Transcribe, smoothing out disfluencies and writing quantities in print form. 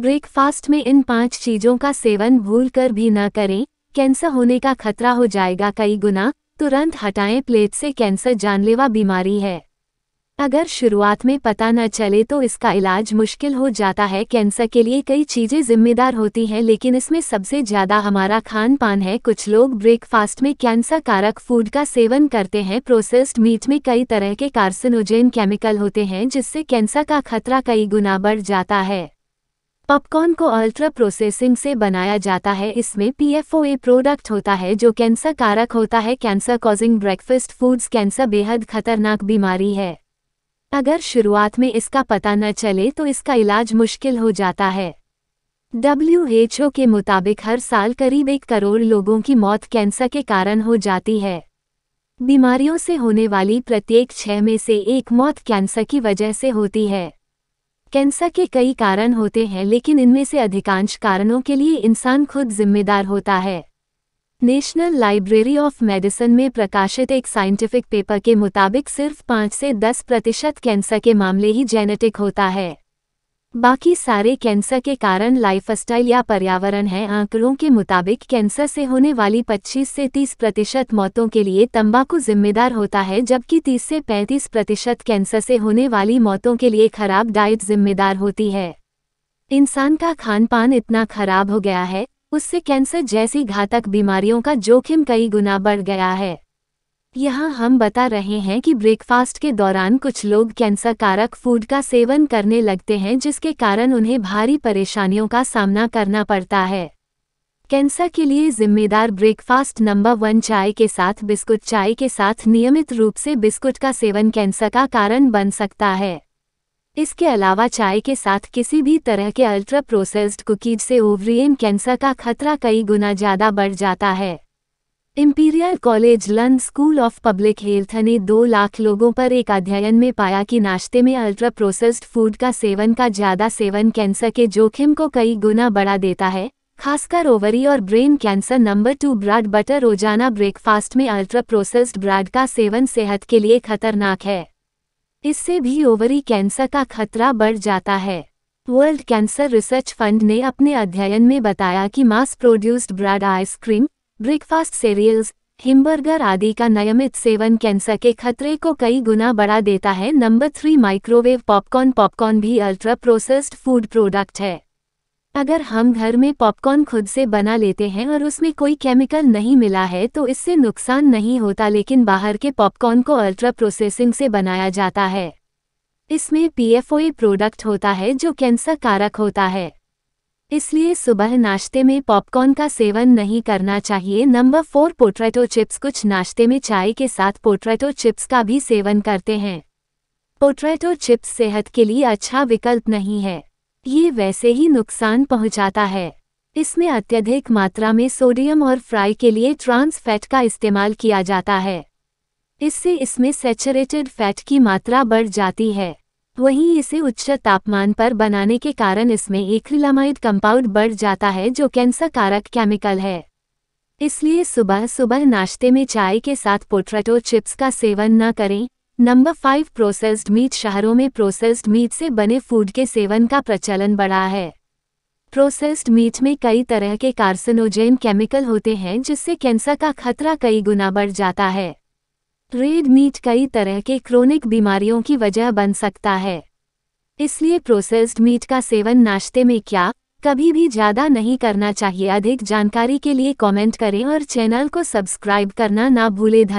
Breakfast में इन 5 चीज़ों का सेवन भूलकर भी ना करें, कैंसर होने का खतरा हो जाएगा कई गुना। तुरंत हटाएं प्लेट से, कैंसर जानलेवा बीमारी है। अगर शुरुआत में पता न चले तो इसका इलाज मुश्किल हो जाता है। कैंसर के लिए कई चीज़ें जिम्मेदार होती हैं, लेकिन इसमें सबसे ज़्यादा हमारा खान पान है। कुछ लोग ब्रेकफास्ट में कैंसर कारक फूड का सेवन करते हैं। प्रोसेस्ड मीट में कई तरह के कार्सिनोजेन केमिकल होते हैं, जिससे कैंसर का खतरा कई गुना बढ़ जाता है। पॉपकॉर्न को अल्ट्रा प्रोसेसिंग से बनाया जाता है, इसमें PFOA प्रोडक्ट होता है जो कैंसर कारक होता है। Cancer causing breakfast foods cancer बेहद खतरनाक बीमारी है। अगर शुरुआत में इसका पता न चले तो इसका इलाज मुश्किल हो जाता है। WHO के मुताबिक हर साल करीब 1 करोड़ लोगों की मौत कैंसर के कारण हो जाती है। बीमारियों से होने वाली प्रत्येक 6 में से 1 मौत कैंसर की वजह से होती है। कैंसर के कई कारण होते हैं, लेकिन इनमें से अधिकांश कारणों के लिए इंसान खुद जिम्मेदार होता है। नेशनल लाइब्रेरी ऑफ मेडिसिन में प्रकाशित एक साइंटिफिक पेपर के मुताबिक सिर्फ 5 से 10% कैंसर के मामले ही जेनेटिक होता है। बाकी सारे कैंसर के कारण लाइफस्टाइल या पर्यावरण है। आंकड़ों के मुताबिक कैंसर से होने वाली 25 से 30% मौतों के लिए तंबाकू जिम्मेदार होता है, जबकि 30 से 35% कैंसर से होने वाली मौतों के लिए खराब डाइट जिम्मेदार होती है। इंसान का खान पान इतना खराब हो गया है, उससे कैंसर जैसी घातक बीमारियों का जोखिम कई गुना बढ़ गया है। यहाँ हम बता रहे हैं कि ब्रेकफास्ट के दौरान कुछ लोग कैंसर कारक फूड का सेवन करने लगते हैं, जिसके कारण उन्हें भारी परेशानियों का सामना करना पड़ता है। कैंसर के लिए जिम्मेदार ब्रेकफास्ट नंबर 1, चाय के साथ बिस्कुट। चाय के साथ नियमित रूप से बिस्कुट का सेवन कैंसर का कारण बन सकता है। इसके अलावा चाय के साथ किसी भी तरह के अल्ट्रा प्रोसेस्ड कुकीज से ओवरियन कैंसर का खतरा कई गुना ज़्यादा बढ़ जाता है। Imperial College London School of Public Health ने 2 लाख लोगों पर एक अध्ययन में पाया कि नाश्ते में अल्ट्रा प्रोसेस्ड फूड का ज़्यादा सेवन कैंसर के जोखिम को कई गुना बढ़ा देता है, खासकर ओवरी और brain cancer. Number 2, bread butter. रोजाना ब्रेकफास्ट में अल्ट्रा प्रोसेस्ड ब्रेड का सेवन सेहत के लिए खतरनाक है। इससे भी ओवरी कैंसर का खतरा बढ़ जाता है। वर्ल्ड कैंसर रिसर्च फंड ने अपने अध्ययन में बताया कि mass produced bread, ice cream, breakfast cereals, hamburger आदि का नियमित सेवन कैंसर के खतरे को कई गुना बढ़ा देता है। Number 3, microwave popcorn. पॉपकॉर्न भी अल्ट्रा प्रोसेस्ड फूड प्रोडक्ट है। अगर हम घर में पॉपकॉर्न खुद से बना लेते हैं और उसमें कोई केमिकल नहीं मिला है तो इससे नुकसान नहीं होता, लेकिन बाहर के पॉपकॉर्न को अल्ट्रा प्रोसेसिंग से बनाया जाता है। इसमें PFOA प्रोडक्ट होता है जो कैंसर कारक होता है, इसलिए सुबह नाश्ते में पॉपकॉर्न का सेवन नहीं करना चाहिए। Number 4, potato chips. कुछ नाश्ते में चाय के साथ पोटैटो चिप्स का भी सेवन करते हैं। पोटैटो चिप्स सेहत के लिए अच्छा विकल्प नहीं है, ये वैसे ही नुकसान पहुंचाता है। इसमें अत्यधिक मात्रा में सोडियम और फ्राई के लिए ट्रांस फैट का इस्तेमाल किया जाता है, इससे इसमें सैचुरेटेड फैट की मात्रा बढ़ जाती है। वहीं इसे उच्च तापमान पर बनाने के कारण इसमें एक्रिलामाइड कंपाउंड बढ़ जाता है जो कैंसर कारक केमिकल है, इसलिए सुबह नाश्ते में चाय के साथ पोटैटो चिप्स का सेवन न करें। Number 5, processed meat. शहरों में प्रोसेस्ड मीट से बने फूड के सेवन का प्रचलन बढ़ा है। प्रोसेस्ड मीट में कई तरह के कार्सिनोजेन केमिकल होते हैं, जिससे कैंसर का खतरा कई गुना बढ़ जाता है। रेड मीट कई तरह के क्रोनिक बीमारियों की वजह बन सकता है, इसलिए प्रोसेस्ड मीट का सेवन नाश्ते में क्या कभी भी ज़्यादा नहीं करना चाहिए। अधिक जानकारी के लिए कॉमेंट करें और चैनल को सब्सक्राइब करना ना भूलें।